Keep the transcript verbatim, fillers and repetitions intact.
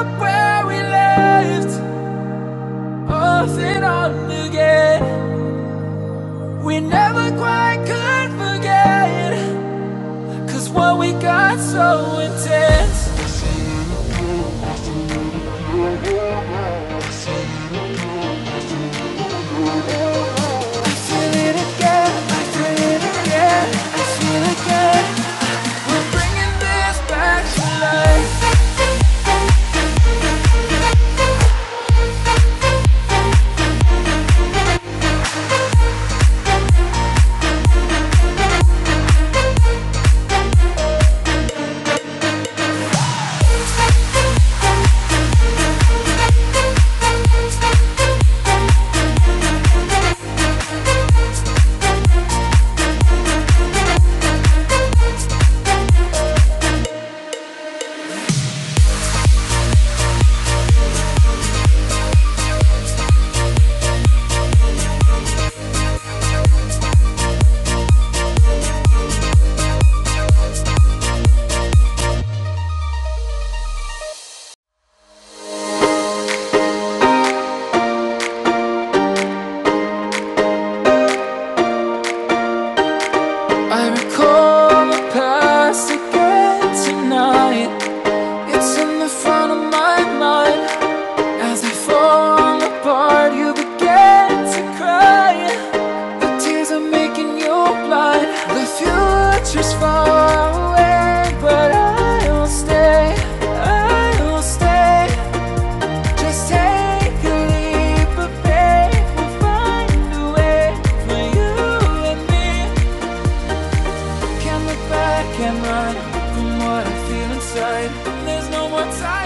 up where we left off and on again. We never quite could forget, cause what we got so intense. Can run from what I feel inside, and there's no more time.